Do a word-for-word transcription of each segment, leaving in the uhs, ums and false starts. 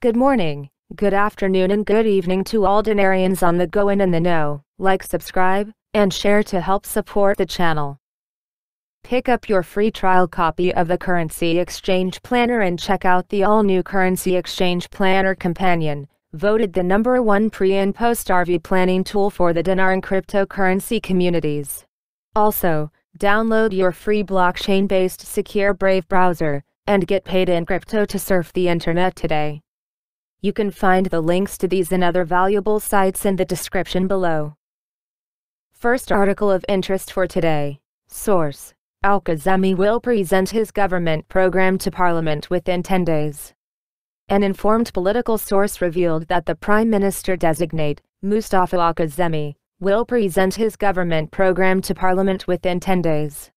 Good morning, good afternoon and good evening to all Dinarians on the go and in the know. Like, subscribe, and share to help support the channel. Pick up your free trial copy of the Currency Exchange Planner and check out the all-new Currency Exchange Planner Companion, voted the number one pre- and post-R V planning tool for the Dinarian cryptocurrency communities. Also, download your free blockchain-based secure Brave browser, and get paid in crypto to surf the internet today. You can find the links to these and other valuable sites in the description below. First article of interest for today. Source: Al-Kazemi will present his government program to Parliament within ten days. An informed political source revealed that the Prime Minister-designate, Mustafa Al-Kazemi, will present his government program to Parliament within ten days.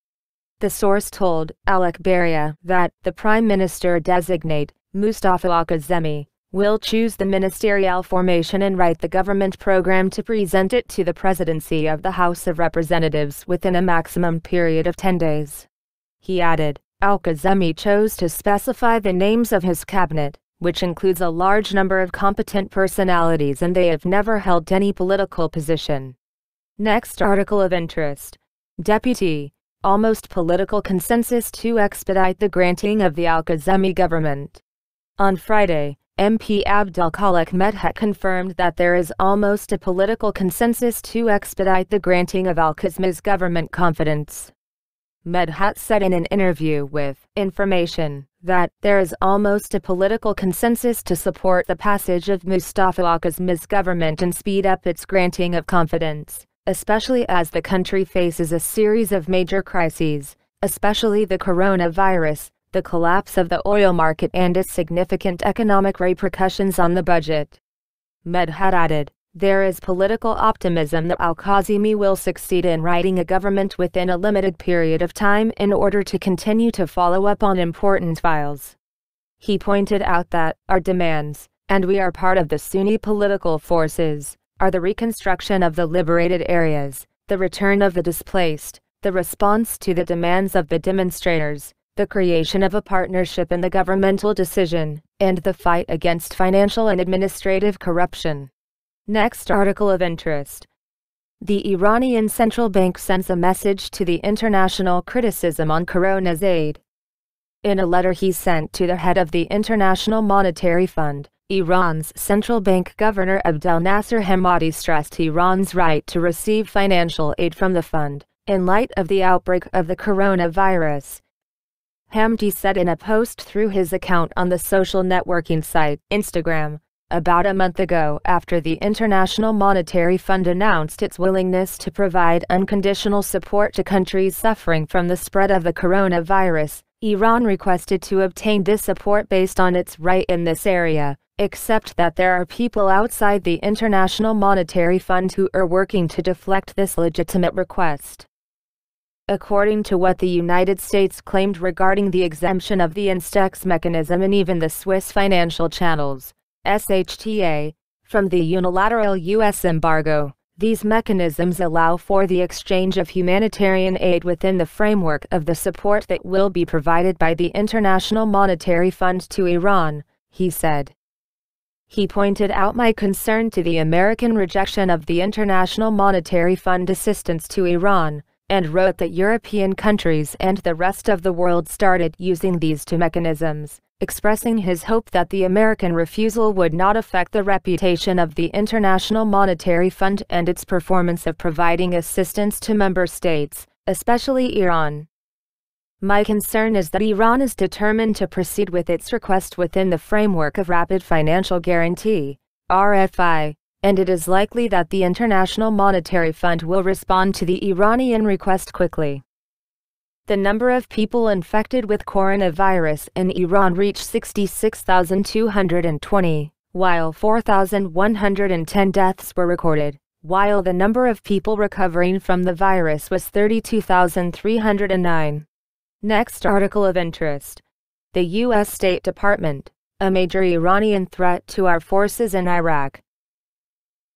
The source told Al-Jazeera that the Prime Minister-designate, Mustafa Al-Kazemi, will choose the ministerial formation and write the government program to present it to the presidency of the House of Representatives within a maximum period of ten days. He added, Al-Kazemi chose to specify the names of his cabinet, which includes a large number of competent personalities, and they have never held any political position. Next article of interest. Deputy, almost political consensus to expedite the granting of the Al-Kazemi government. On Friday, M P Abdelkalik Medhat confirmed that there is almost a political consensus to expedite the granting of Al-Kazemi's government confidence. Medhat said in an interview with Information that there is almost a political consensus to support the passage of Mustafa Al-Kazemi's government and speed up its granting of confidence, especially as the country faces a series of major crises, especially the coronavirus, the collapse of the oil market and its significant economic repercussions on the budget. Medhat added, there is political optimism that Al-Kazemi will succeed in writing a government within a limited period of time in order to continue to follow up on important files. He pointed out that our demands, and we are part of the Sunni political forces, are the reconstruction of the liberated areas, the return of the displaced, the response to the demands of the demonstrators, the creation of a partnership in the governmental decision, and the fight against financial and administrative corruption. Next article of interest. The Iranian Central Bank sends a message to the international criticism on Corona's aid. In a letter he sent to the head of the International Monetary Fund, Iran's central bank governor Abdolnaser Hemmati stressed Iran's right to receive financial aid from the fund, in light of the outbreak of the coronavirus. Hemmati said in a post through his account on the social networking site Instagram, about a month ago after the International Monetary Fund announced its willingness to provide unconditional support to countries suffering from the spread of the coronavirus, Iran requested to obtain this support based on its right in this area, except that there are people outside the International Monetary Fund who are working to deflect this legitimate request. According to what the United States claimed regarding the exemption of the INSTEX mechanism and even the Swiss financial channels, S H T A, from the unilateral U S embargo, these mechanisms allow for the exchange of humanitarian aid within the framework of the support that will be provided by the International Monetary Fund to Iran, he said. He pointed out my concern to the American rejection of the International Monetary Fund assistance to Iran, and wrote that European countries and the rest of the world started using these two mechanisms, expressing his hope that the American refusal would not affect the reputation of the International Monetary Fund and its performance of providing assistance to member states, especially Iran. My concern is that Iran is determined to proceed with its request within the framework of Rapid Financial Guarantee, R F I. And it is likely that the International Monetary Fund will respond to the Iranian request quickly. The number of people infected with coronavirus in Iran reached sixty-six thousand two hundred twenty, while four thousand one hundred ten deaths were recorded, while the number of people recovering from the virus was thirty-two thousand three hundred nine. Next article of interest. The U S State Department, a major Iranian threat to our forces in Iraq.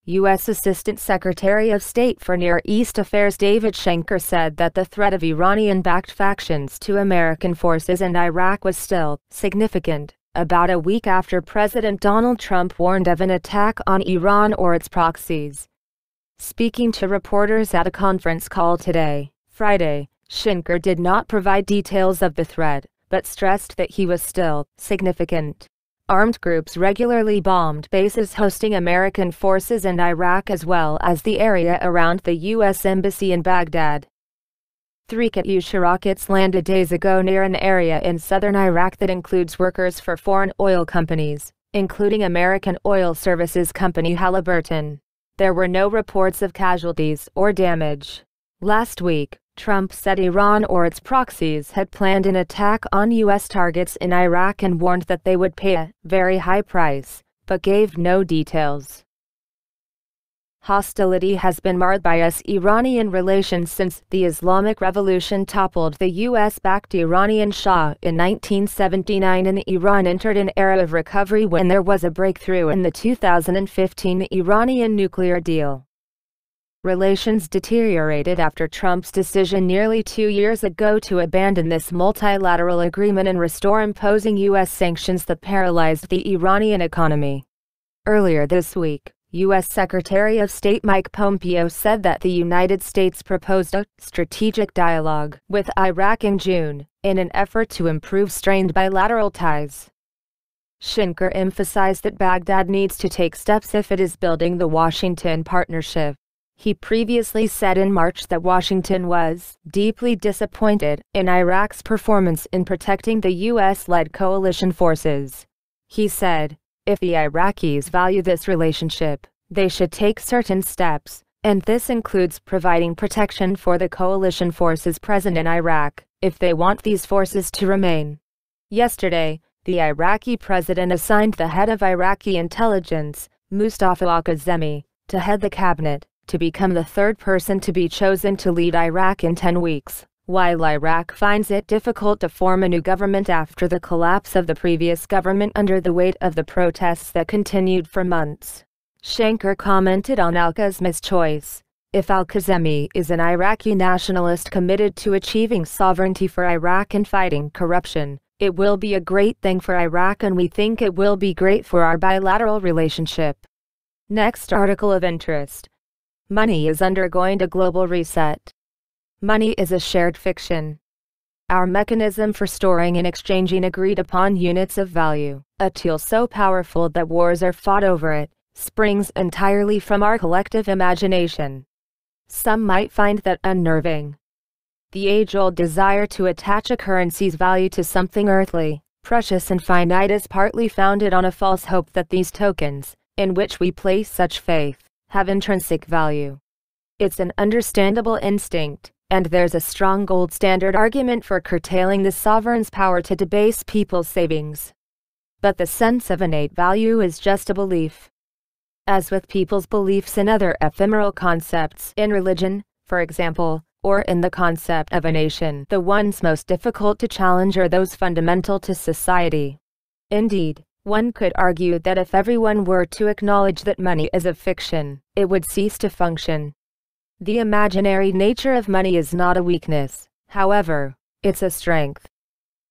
U S Assistant Secretary of State for Near East Affairs David Schenker said that the threat of Iranian-backed factions to American forces in Iraq was still significant, about a week after President Donald Trump warned of an attack on Iran or its proxies. Speaking to reporters at a conference call today, Friday, Schenker did not provide details of the threat, but stressed that he was still significant. Armed groups regularly bombed bases hosting American forces in Iraq as well as the area around the U S Embassy in Baghdad. Three Katyusha rockets landed days ago near an area in southern Iraq that includes workers for foreign oil companies, including American oil services company Halliburton. There were no reports of casualties or damage. Last week, Trump said Iran or its proxies had planned an attack on U S targets in Iraq and warned that they would pay a very high price, but gave no details. Hostility has been marred by U S-Iranian relations since the Islamic Revolution toppled the U S-backed Iranian Shah in nineteen seventy-nine, and Iran entered an era of recovery when there was a breakthrough in the two thousand fifteen Iranian nuclear deal. Relations deteriorated after Trump's decision nearly two years ago to abandon this multilateral agreement and restore imposing U S sanctions that paralyzed the Iranian economy. Earlier this week, U S Secretary of State Mike Pompeo said that the United States proposed a strategic dialogue with Iraq in June, in an effort to improve strained bilateral ties. Schenker emphasized that Baghdad needs to take steps if it is building the Washington Partnership. He previously said in March that Washington was deeply disappointed in Iraq's performance in protecting the U S-led coalition forces. He said, if the Iraqis value this relationship, they should take certain steps, and this includes providing protection for the coalition forces present in Iraq, if they want these forces to remain. Yesterday, the Iraqi president assigned the head of Iraqi intelligence, Mustafa Al-Kazemi, to head the cabinet, to become the third person to be chosen to lead Iraq in ten weeks, while Iraq finds it difficult to form a new government after the collapse of the previous government under the weight of the protests that continued for months. Schenker commented on Al-Kazemi's choice. If Al-Kazemi is an Iraqi nationalist committed to achieving sovereignty for Iraq and fighting corruption, it will be a great thing for Iraq, and we think it will be great for our bilateral relationship. Next article of interest. Money is undergoing a global reset. Money is a shared fiction. Our mechanism for storing and exchanging agreed upon units of value, a tool so powerful that wars are fought over it, springs entirely from our collective imagination. Some might find that unnerving. The age-old desire to attach a currency's value to something earthly, precious and finite is partly founded on a false hope that these tokens, in which we place such faith, have intrinsic value. It's an understandable instinct, and there's a strong gold standard argument for curtailing the sovereign's power to debase people's savings. But the sense of innate value is just a belief. As with people's beliefs in other ephemeral concepts, in religion, for example, or in the concept of a nation, the ones most difficult to challenge are those fundamental to society. Indeed, one could argue that if everyone were to acknowledge that money is a fiction, it would cease to function. The imaginary nature of money is not a weakness, however, it's a strength.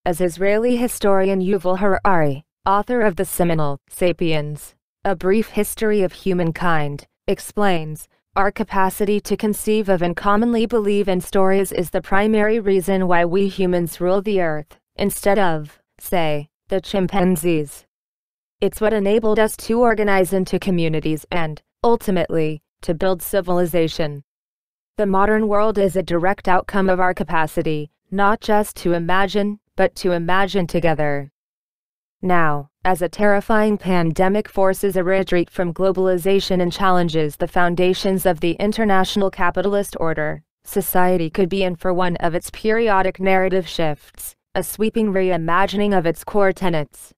As Israeli historian Yuval Harari, author of the seminal Sapiens, A Brief History of Humankind, explains, our capacity to conceive of and commonly believe in stories is the primary reason why we humans rule the earth, instead of, say, the chimpanzees. It's what enabled us to organize into communities and, ultimately, to build civilization. The modern world is a direct outcome of our capacity, not just to imagine, but to imagine together. Now, as a terrifying pandemic forces a retreat from globalization and challenges the foundations of the international capitalist order, society could be in for one of its periodic narrative shifts, a sweeping reimagining of its core tenets.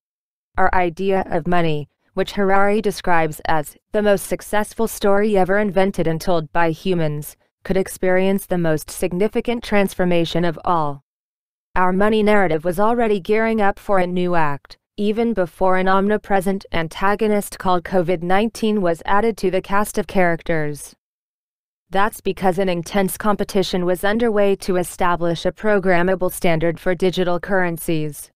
Our idea of money, which Harari describes as the most successful story ever invented and told by humans, could experience the most significant transformation of all. Our money narrative was already gearing up for a new act, even before an omnipresent antagonist called COVID nineteen was added to the cast of characters. That's because an intense competition was underway to establish a programmable standard for digital currencies.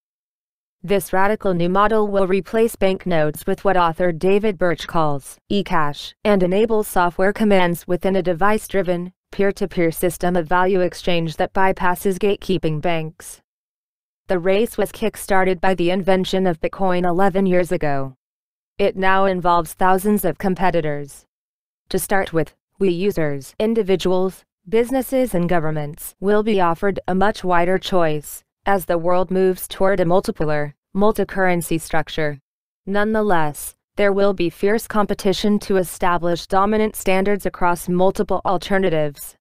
This radical new model will replace banknotes with what author David Birch calls e-cash, and enable software commands within a device-driven, peer-to-peer system of value exchange that bypasses gatekeeping banks. The race was kick-started by the invention of Bitcoin eleven years ago. It now involves thousands of competitors. To start with, we users, individuals, businesses and governments will be offered a much wider choice, as the world moves toward a multipolar, multi-currency structure. Nonetheless, there will be fierce competition to establish dominant standards across multiple alternatives.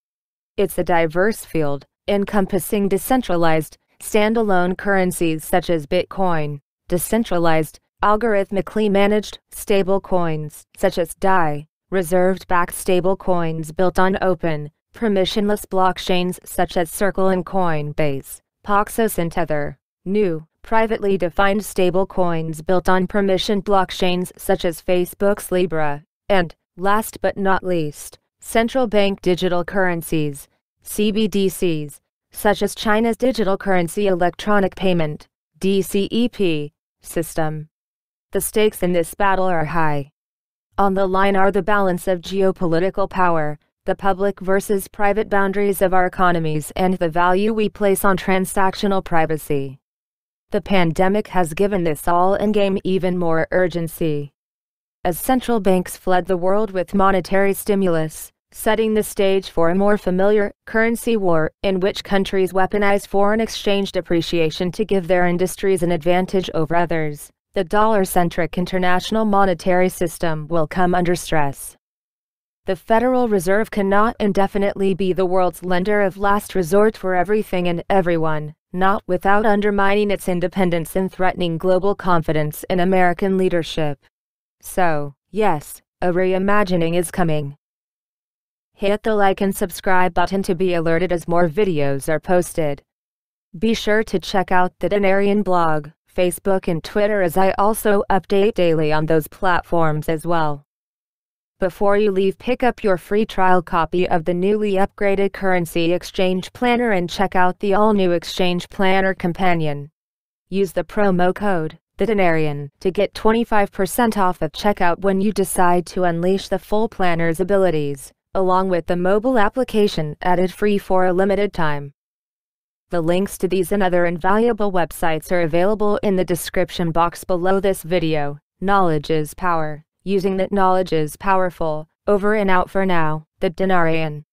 It's a diverse field, encompassing decentralized, standalone currencies such as Bitcoin, decentralized, algorithmically managed stablecoins such as D A I, reserve-backed stablecoins built on open, permissionless blockchains such as Circle and Coinbase, Paxos and Tether, new, privately defined stablecoins built on permissioned blockchains such as Facebook's Libra, and, last but not least, central bank digital currencies, C B D Cs, such as China's Digital Currency Electronic Payment, D C E P, system. The stakes in this battle are high. On the line are the balance of geopolitical power, the public versus private boundaries of our economies, and the value we place on transactional privacy. The pandemic has given this all-in-game even more urgency. As central banks flood the world with monetary stimulus, setting the stage for a more familiar currency war in which countries weaponize foreign exchange depreciation to give their industries an advantage over others, the dollar-centric international monetary system will come under stress. The Federal Reserve cannot indefinitely be the world's lender of last resort for everything and everyone, not without undermining its independence and threatening global confidence in American leadership. So, yes, a reimagining is coming. Hit the like and subscribe button to be alerted as more videos are posted. Be sure to check out the Dinarian blog, Facebook and Twitter, as I also update daily on those platforms as well. Before you leave, pick up your free trial copy of the newly upgraded Currency Exchange Planner and check out the all-new Exchange Planner Companion. Use the promo code The Dinarian to get twenty-five percent off at checkout when you decide to unleash the full planner's abilities, along with the mobile application added free for a limited time. The links to these and other invaluable websites are available in the description box below this video. Knowledge is power. Using that knowledge is powerful. Over and out for now. The Dinarian.